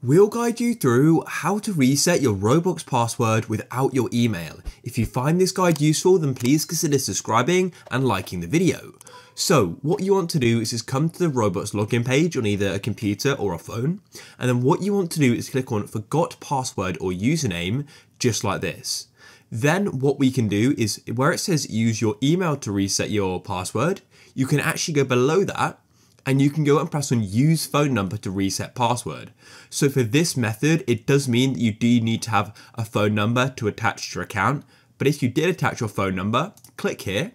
We'll guide you through how to reset your Roblox password without your email. If you find this guide useful, then please consider subscribing and liking the video. So what you want to do is just come to the Roblox login page on either a computer or a phone. And then what you want to do is click on forgot password or username, just like this. Then what we can do is where it says use your email to reset your password, you can actually go below that and you can go and press on use phone number to reset password. So for this method, it does mean that you do need to have a phone number to attach to your account. But if you did attach your phone number, click here.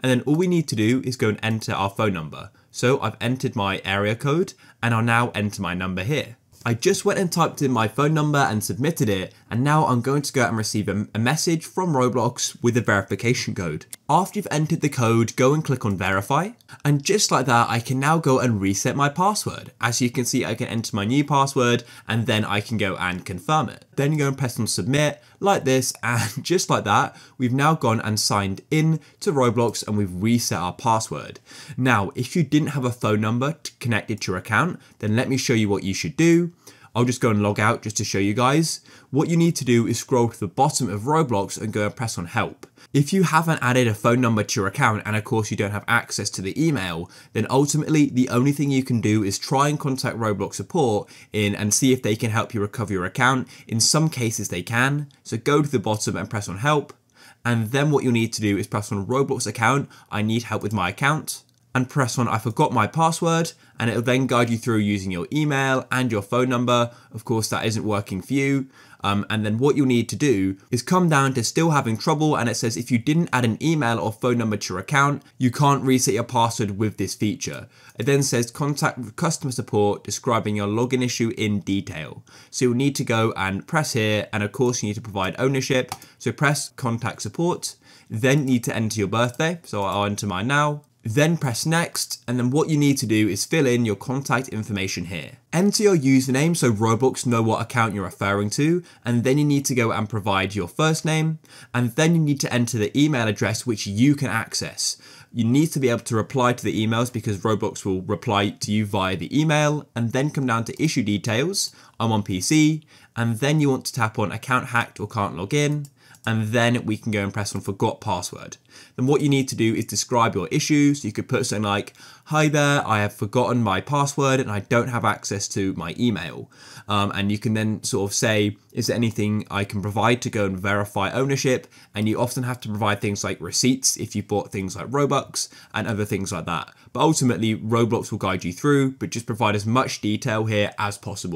And then all we need to do is go and enter our phone number. So I've entered my area code and I'll now enter my number here. I just went and typed in my phone number and submitted it, and now I'm going to go out and receive a message from Roblox with a verification code. After you've entered the code, go and click on verify, and just like that I can now go and reset my password. As you can see, I can enter my new password and then I can go and confirm it. Then go and press on submit like this, and just like that we've now gone and signed in to Roblox and we've reset our password. Now if you didn't have a phone number connected to your account, then let me show you what you should do. I'll just go and log out just to show you guys. What you need to do is scroll to the bottom of Roblox and go and press on help. If you haven't added a phone number to your account and of course you don't have access to the email, then ultimately the only thing you can do is try and contact Roblox support and see if they can help you recover your account. In some cases they can, so go to the bottom and press on help, and then what you'll need to do is press on Roblox account, I need help with my account, and press on I forgot my password, and it'll then guide you through using your email and your phone number. Of course that isn't working for you, and then what you'll need to do is come down to still having trouble, and it says if you didn't add an email or phone number to your account, you can't reset your password with this feature. It then says contact customer support describing your login issue in detail. So you'll need to go and press here, and of course you need to provide ownership, so press contact support, then you need to enter your birthday, so I'll enter mine now. Then press next, and then what you need to do is fill in your contact information here. Enter your username so Roblox know what account you're referring to, and then you need to go and provide your first name, and then you need to enter the email address which you can access. You need to be able to reply to the emails because Roblox will reply to you via the email, and then come down to issue details, I'm on PC, and then you want to tap on account hacked or can't log in. And then we can go and press on forgot password. Then what you need to do is describe your issue. So you could put something like, hi there, I have forgotten my password and I don't have access to my email. And you can then sort of say, is there anything I can provide to go and verify ownership? And you often have to provide things like receipts if you bought things like Robux and other things like that. But ultimately Roblox will guide you through, but just provide as much detail here as possible.